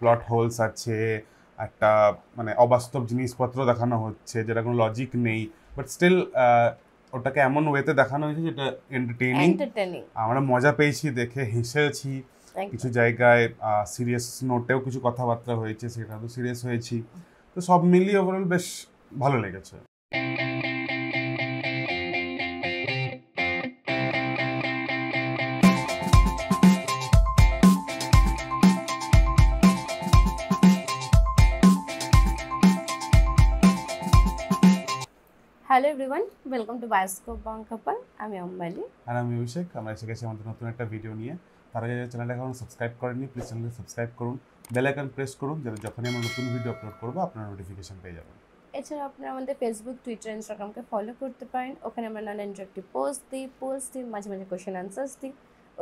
Plot holes আছে, একটা মানে অবাস্তব জিনিসপত্র দেখানো হচ্ছে যেটা কোনো লজিক নেই, বাট স্টিল ওটাকে এমন ওয়েতে দেখানো হয়েছে যেটা এন্টারটেইনিং। আমরা মজা পেয়েছি দেখে, হেসেছি, কিছু জায়গায় সিরিয়াস নোটেও কিছু কথাবার্তা হয়েছে, সেটা তো সিরিয়াস হয়েছি। তো সব মিলিয়ে ওভারঅল বেশ ভালো লেগেছে। Hello everyone, welcome to bioscope বাংকাপাল। আমি অম্বালি আর আমি অভিষেক। আমরা এসে গেছি আমাদের নতুন একটা ভিডিও নিয়ে। তারা যারা চ্যানেলটা এখন সাবস্ক্রাইব করেননি, প্লিজ চ্যানেলটা সাবস্ক্রাইব করুন, বেল আইকন প্রেস করুন, যাতে যখনই আমরা নতুন ভিডিও আপলোড করবো আপনারা নোটিফিকেশন পেয়ে যাবেন। এছাড়া আপনারা আমাদের ফেসবুক, টুইটার, ইনস্টাগ্রামকে ফলো করতে পারেন। ওখানে আমরা নানা ইন্টারেক্টিভ পোস্ট দিই, মাঝে মাঝে কোয়েশ্চেন আনসার্স দিই।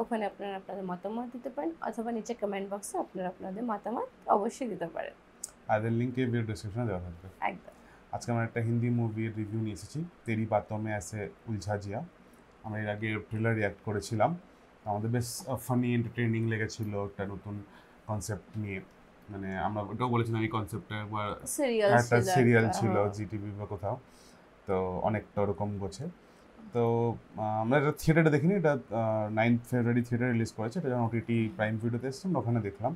ওখানে আপনারা আপনাদের মতামত দিতে পারেন, অথবা নিচে কমেন্ট বক্সে আপনারা আপনাদের মতামত অবশ্যই দিতে পারেন। আদার লিঙ্ক এই ভিডিও ডেসক্রিপশনে দেওয়া থাকবে। একদম। আজকে আমরা একটা হিন্দি মুভির রিভিউ নিয়ে এসেছি, তেরি বাতো মে আছে উলঝা জিয়া। আমরা এর আগে ট্রেলার রিঅ্যাক্ট করেছিলাম, আমাদের বেশ ফানি এন্টারটেইনিং লেগেছিলো। একটা নতুন কনসেপ্ট নিয়ে, মানে আমরা ওটাও বলেছিলাম এই কনসেপ্টটা একবার একটা সিরিয়াল ছিল জি টিভি বা কোথাও, তো অনেকটা ওরকম গোছে। তো আমরা এটা থিয়েটারে দেখিনি, এটা 9 ফেব্রুয়ারি থিয়েটারে রিলিজ করেছে। এটা যখন OTT প্রাইম ভিডিওতে এসেছে আমরা ওখানে দেখলাম।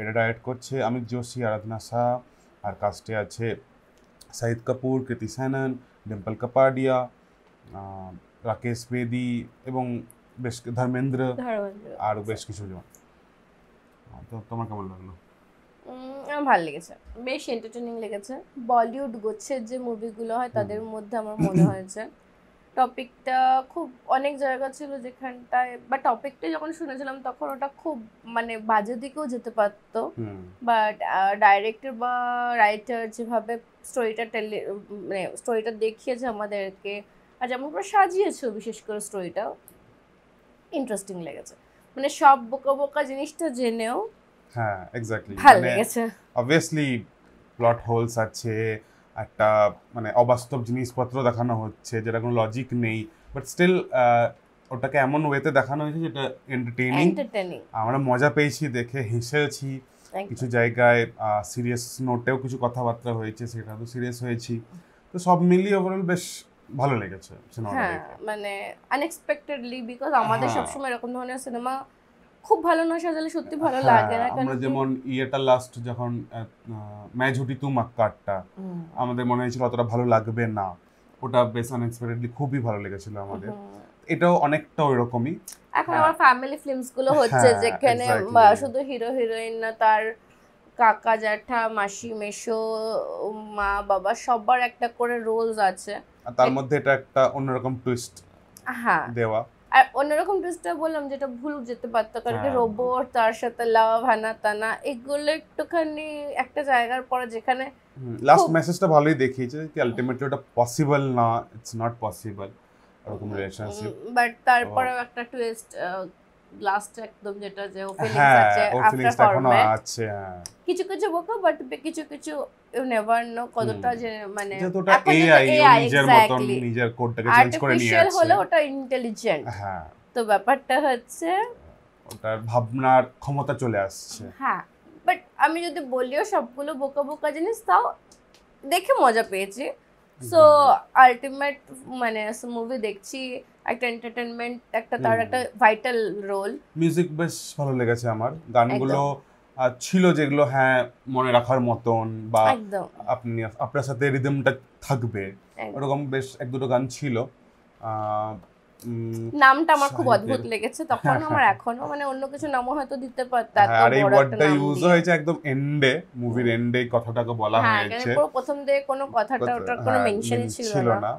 এটা ডাইরেক্ট করছে অমিত জোশী, আরাধনা শাহ, আর কাস্টে আছে শাহিদ কাপুর, কৃতি সানন, ডিম্পল কাপাডিয়া, রাকেশ বেদি এবং বেশ ধর্মেন্দ্র আর বেশ কিছু জন। তো তোমার কেমন লাগলো? আমার ভালো লেগেছে, বেশ এন্টারটেইনিং লেগেছে। বলিউড গোছের যে মুভিগুলো হয় তাদের মধ্যে আমার মনে হয়েছে টপিকটা খুব অনেক জায়গা ছিল যেখানটায়, বা টপিকটা যখন শুনেছিলাম তখন ওটা খুব মানে বাজে দিকেও যেতে পারতো, বাট ডাইরেক্টর বা রাইটার যেভাবে স্টোরিটা দেখিয়েছে আমাদেরকে, আর যেমন পুরো সাজিয়েছে, বিশেষ করে স্টোরিটাও ইন্টারেস্টিং লেগেছে। মানে সব বোকা বোকা জিনিসটা জেনেও ভালো লেগেছে। অবভিয়াসলি প্লট হোলস আছে, একটা মানে অবাস্তব জিনিসপত্র দেখানো হচ্ছে যেটা কোনো লজিক নেই, বাট স্টিল ওটাকে এমন ওয়েতে দেখানো হয়েছে যেটা এন্টারটেইনিং। আমরা মজা পেয়েছি দেখে, হেসেছি, কিছু জায়গায় সিরিয়াস নোটেও কিছু কথাবার্তা হয়েছে, সেটা তো সিরিয়াস হয়েছি। তো সব মিলিয়ে ওভারঅল বেশ ভালো লেগেছে সিনেমাটা। মানে আনএক্সপেক্টেডলি, বিকজ আমাদের সবসময় এরকম ধরনের সিনেমা খুব ভালো না সাজালে সত্যি ভালো লাগে না। আমরা যেমন ইয়েটা লাস্ট যখন ম্যাচ হুটি তু মাক্কাটা, আমাদের মনে হয়েছিল অতটা ভালো লাগবে না, ওটা বেশ আনএক্সপেক্টেডলি খুবই ভালো লেগেছিল আমাদের। এটাও অনেকটা ওইরকমই। এখন আমার ফ্যামিলি ফিল্মস গুলো হচ্ছে যেখানে শুধু হিরো হিরোইন না, তার কাকা জ্যাঠা মাসি মেশো মা বাবা সবার একটা করে রোলস আছে, আর তার মধ্যে এটা একটা অন্যরকম টুইস্ট দেওয়া। আর অন্যরকম টুইস্টটা বললাম যেটা ভুল যেতে পারতো, কারণ রোবট তার সাথে লাভ হানা তানা এগুলো একটুখানি একটা জায়গার পরে, যেখানে লাস্ট মেসেজটা ভালোই দেখিয়েছে যে আলটিমেটলি ওটা পসিবল না, ইটস নট পসিবল ওরকম রিলেশনশিপ, বাট তারপরেও একটা টুইস্ট লাস্ট একদম যেটা যে ও ফিলিংস আছে আফটার ফরম্যাট আছে কিছু কিছু বোকা, বাট কিছু কিছু ইউ নেভার নো কতটা যে মানে যতটা এআই নিজের মতন নিজের কোডটাকে চেঞ্জ করে নিয়ে আসে, হলো ওটা ইন্টেলিজেন্ট। হ্যাঁ, তো ব্যাপারটা হচ্ছে ওটার ভাবনার ক্ষমতা চলে আসছে। হ্যাঁ, বাট আমি যদি বলিও সবগুলো বোকা বোকা জিনিস তাও দেখে মজা পেয়েছি। সো আলটিমেট মানে মুভি দেখছি একটা এন্টারটেইনমেন্ট, একটা তার একটা ভাইটাল রোল। মিউজিক বেশ ভালো লেগেছে আমার, গানগুলো ছিল যেগুলো হ্যাঁ মনে রাখার মতন, বা আপনি আপনার সাথে রিদমটা থাকবে ওরকম বেশ এক দুটো গান ছিল। নামটা আমার খুব অদ্ভুত লেগেছে তখন, আমার এখনো মানে অন্য কিছু নামও হয়তো দিতে পারতাম। আর এই ওয়ার্ডটা ইউজ হয়েছে একদম এন্ডে, মুভির এন্ডে কথাটাকে বলা হয়েছে, পুরো প্রথম দিকে কোনো কথাটা ওটার কোনো মেনশনই ছিল না।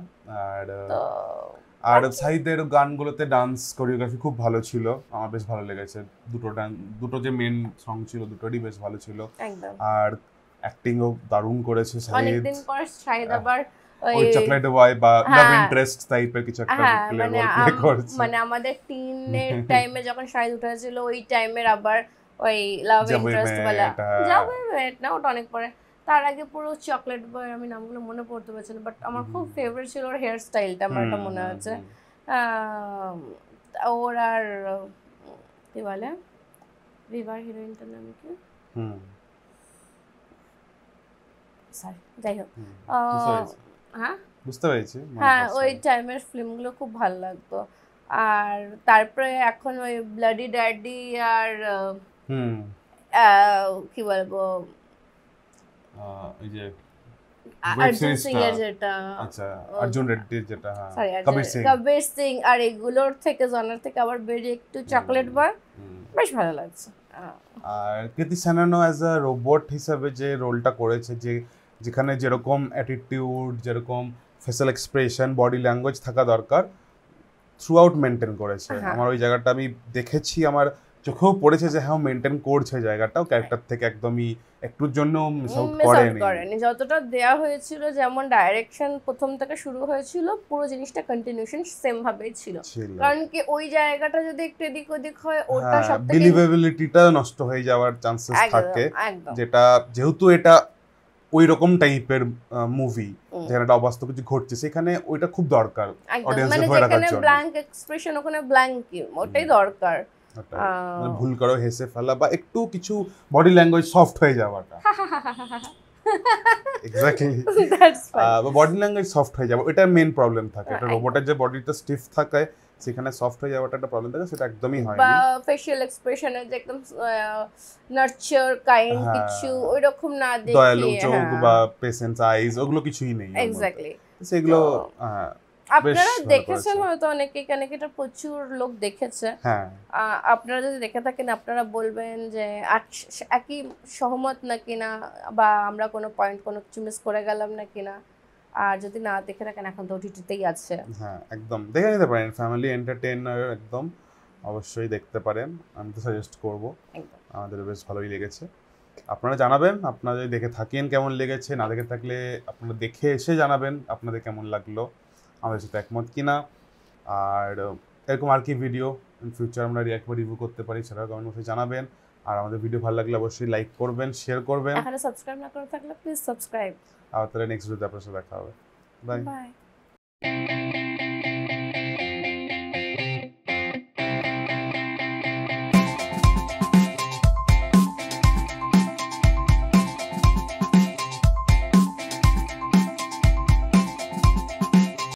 আর সাইদের গানগুলোতে ডান্স কোরিওগ্রাফি খুব ভালো ছিল, আমার বেশ ভালো লেগেছে। দুটো যে মেন সং ছিল দুটোরই বেশ ভালো ছিল। আর অ্যাক্টিংও দারুণ করেছে সাইদ। ওই চকলেট বয় বা লাভ ইন্টারেস্ট টাইপের কিছু একটা প্লে করছে। মানে আমাদের টিনের টাইমে যখন শাহিদ উঠেছিল ওই টাইমের আবার ওই লাভ ইন্টারেস্ট वाला যাবে না, ওটা অনেক পরে। তার আগে পুরো চকলেট বয়, আমি নামগুলো মনে পড়তে পারছি না, বাট আমার খুব ফেভারিট ছিল ওর হেয়ার স্টাইলটা, আমার এটা মনে আছে। ওর আর কি বলে রিভার হিরোইনটার নাম কি, সরি যাই হোক হ্যাঁ বুঝতে পেরেছি হ্যাঁ ওই টাইমের ফিল্মগুলো খুব ভালো লাগতো আর তারপরে এখন ওই ব্লাডি ড্যাডি আর কি বলবো ওই যে अर्जुन सिंह যেটা আচ্ছা अर्जुन रेड्डी যেটা হ্যাঁ কবির সিং আর এগুলোর থেকে জনার থেকে আবার বেরি একটু চকলেট বয় বেশ ভালো লাগছে আর কৃতি সানন অ্যাজ আ রোবট হিসেবে যে রোলটা করেছে যে যেখানে যেরকম অ্যাটিটিউড যেরকম ফেশিয়াল এক্সপ্রেশন বডি ল্যাঙ্গুয়েজ থাকা দরকার থ্রু আউট মেনটেন করেছে আমার ওই জায়গাটা আমি দেখেছি আমার চোখেও পড়েছে যে হ্যাঁ মেনটেন করছে জায়গাটাও ক্যারেক্টার থেকে একদমই একটুর জন্য মিস আউট করেনি যতটা দেয়া হয়েছিল যেমন ডাইরেকশন প্রথম থেকে শুরু হয়েছিল পুরো জিনিসটা কন্টিনিউশন সেম ভাবেই ছিল কারণ কি ওই জায়গাটা যদি একটু এদিক ওদিক হয় ওটা সবথেকে বিলিভেবিলিটিটা নষ্ট হয়ে যাওয়ার চান্সেস থাকে যেটা যেহেতু এটা ওই রকম টাইপের মুভি যেখানে অবাস্তব কিছু ঘটছে সেখানে ওইটা খুব দরকার অডিয়েন্সের ভয় রাখার জন্য মানে ব্ল্যাঙ্ক এক্সপ্রেশন ওখানে ব্ল্যাঙ্ক ওটাই দরকার ভুল করো হেসে ফেলা বা একটু কিছু বডি ল্যাঙ্গুয়েজ সফট হয়ে যাওয়াটা exactly that's fine body language soft হয়ে যাবে এটা মেইন প্রবলেম থাকে এটা রোবটের যে বডিটা স্টিফ থাকে সেখানে সফট হয়ে যাওয়াটা একটা প্রবলেম থাকে সেটা একদমই হয় না বা ফেশিয়াল এক্সপ্রেশন এর যে একদম নার্চার কাইন্ড কিছু ওইরকম না দেখি দয়ালু চোখ বা পেশেন্স আইজ ওগুলো কিছুই নেই এক্স্যাক্টলি সেগুলো আপনারা দেখেছেন হয়তো অনেকে কেন কি এটা প্রচুর লোক দেখেছে হ্যাঁ আপনারা যদি দেখে থাকেন আপনারা বলবেন যে একই সহমত নাকি না বা আমরা কোনো পয়েন্ট কোনো কিছু মিস করে গেলাম নাকি না আর যদি না দেখে থাকেন এখন তো ওটিটিতেই আছে হ্যাঁ একদম দেখে নিতে পারেন ফ্যামিলি এন্টারটেইনার একদম অবশ্যই দেখতে পারেন আমি তো সাজেস্ট করব আমাদের বেশ ভালোই লেগেছে আপনারা জানাবেন আপনারা যদি দেখে থাকেন কেমন লেগেছে না দেখে থাকলে আপনারা দেখে এসে জানাবেন আপনাদের কেমন লাগলো আমাদের সাথে একমত কিনা আর এরকম আর কি ভিডিও ইন ফিউচার আমরা রিঅ্যাক্ট বা রিভিউ করতে পারি সেটাও কমেন্ট বক্সে জানাবেন আর আমাদের ভিডিও ভালো লাগলে অবশ্যই লাইক করবেন শেয়ার করবেন আর সাবস্ক্রাইব না করে থাকলে প্লিজ সাবস্ক্রাইব আর তাহলে নেক্সট ভিডিওতে আপনার সাথে দেখা হবে বাই বাই